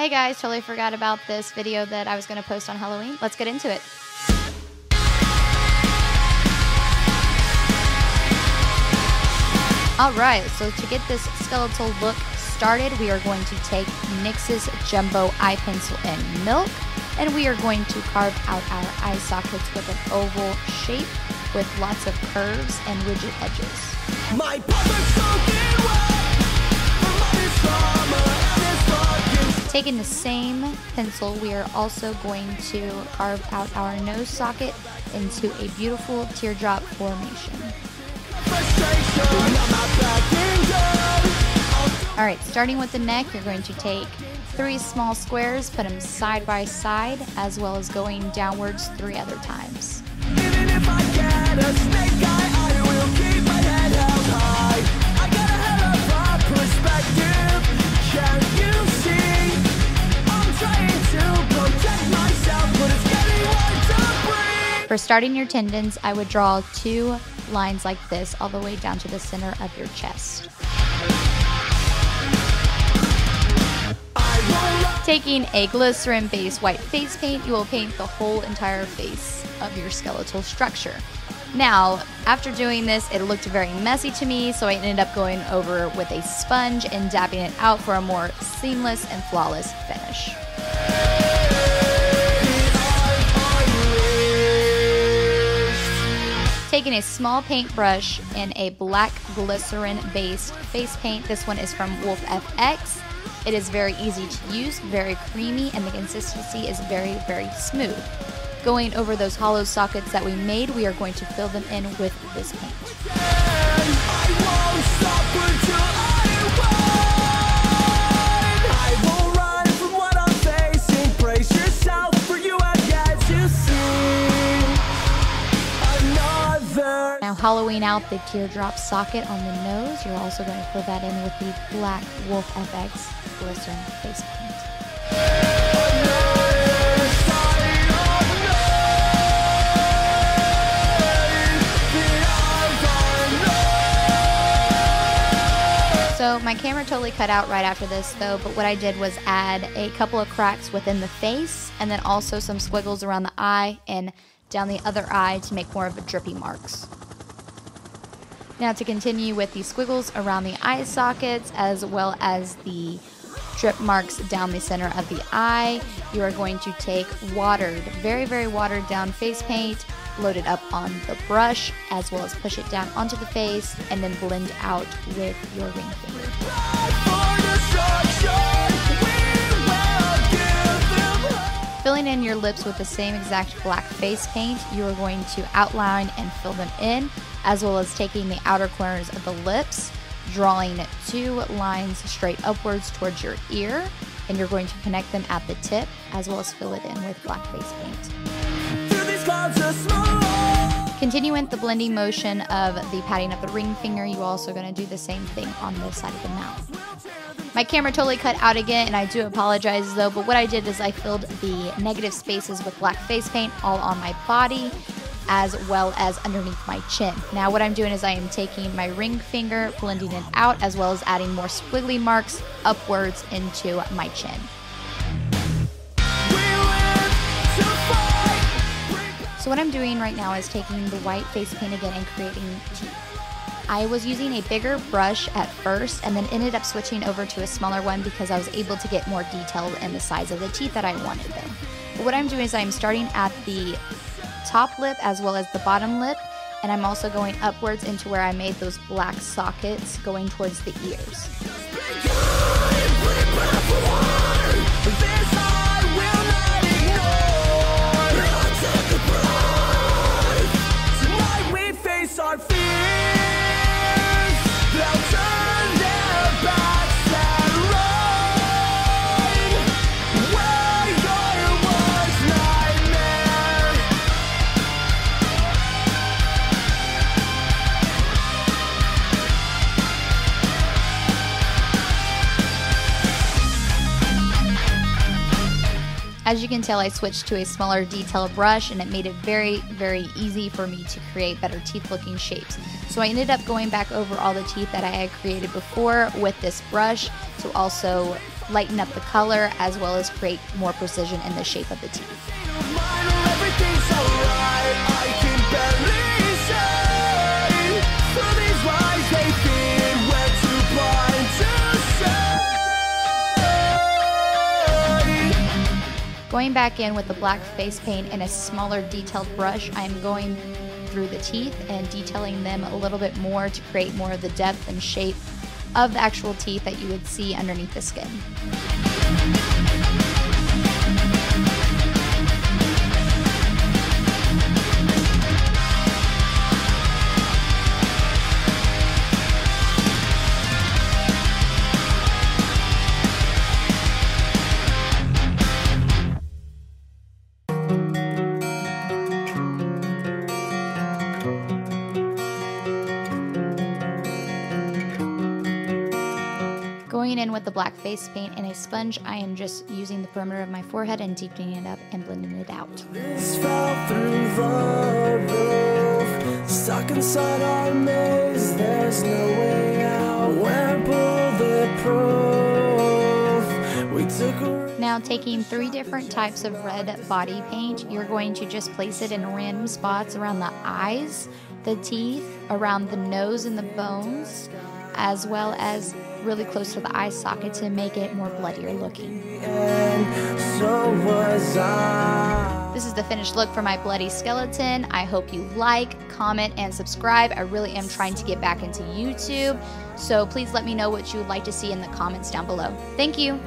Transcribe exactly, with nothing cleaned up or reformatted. Hey guys, totally forgot about this video that I was going to post on Halloween. Let's get into it. Alright, so to get this skeletal look started, we are going to take NYX's Jumbo Eye Pencil and Milk, and we are going to carve out our eye sockets with an oval shape with lots of curves and rigid edges. My Taking the same pencil, we are also going to carve out our nose socket into a beautiful teardrop formation. Alright, starting with the neck, you're going to take three small squares, put them side by side, as well as going downwards three other times. For starting your tendons, I would draw two lines like this all the way down to the center of your chest. Taking a glycerin-based white face paint, you will paint the whole entire face of your skeletal structure. Now, after doing this, it looked very messy to me, so I ended up going over with a sponge and dabbing it out for a more seamless and flawless finish. Taking a small paintbrush and a black glycerin-based face paint. This one is from Wolf F X. It is very easy to use, very creamy, and the consistency is very, very smooth. Going over those hollow sockets that we made, we are going to fill them in with this paint. Hollowing out the teardrop socket on the nose, you're also going to fill that in with the black Wolf F X glycerin face paint. So my camera totally cut out right after this though, but what I did was add a couple of cracks within the face and then also some squiggles around the eye and down the other eye to make more of a drippy marks. Now to continue with the squiggles around the eye sockets as well as the drip marks down the center of the eye, you are going to take watered, very, very watered down face paint, load it up on the brush as well as push it down onto the face and then blend out with your ring finger. Filling in your lips with the same exact black face paint, you are going to outline and fill them in, as well as taking the outer corners of the lips, drawing two lines straight upwards towards your ear, and you're going to connect them at the tip, as well as fill it in with black face paint. Continuing the blending motion of the patting of the ring finger, you're also going to do the same thing on this side of the mouth. My camera totally cut out again, and I do apologize though, but what I did is I filled the negative spaces with black face paint all on my body, as well as underneath my chin. Now what I'm doing is I am taking my ring finger, blending it out, as well as adding more squiggly marks upwards into my chin. So what I'm doing right now is taking the white face paint again and creating teeth. I was using a bigger brush at first and then ended up switching over to a smaller one because I was able to get more detail in the size of the teeth that I wanted them. But what I'm doing is I'm starting at the top lip as well as the bottom lip, and I'm also going upwards into where I made those black sockets going towards the ears. As you can tell, I switched to a smaller detail brush and it made it very, very easy for me to create better teeth looking shapes. So I ended up going back over all the teeth that I had created before with this brush to also lighten up the color as well as create more precision in the shape of the teeth. Going back in with the black face paint and a smaller detailed brush, I'm going through the teeth and detailing them a little bit more to create more of the depth and shape of the actual teeth that you would see underneath the skin. Going in with the black face paint and a sponge, I am just using the perimeter of my forehead and deepening it up and blending it out. This fell through the roof, stuck inside our maze, there's no way out, we're bulletproof. We took a... Now taking three different types of red body paint, you're going to just place it in random spots around the eyes, the teeth, around the nose and the bones, as well as really close to the eye socket to make it more bloodier looking. This is the finished look for my bloody skeleton. I hope you like, comment, and subscribe. I really am trying to get back into YouTube, so please let me know what you would like to see in the comments down below. Thank you.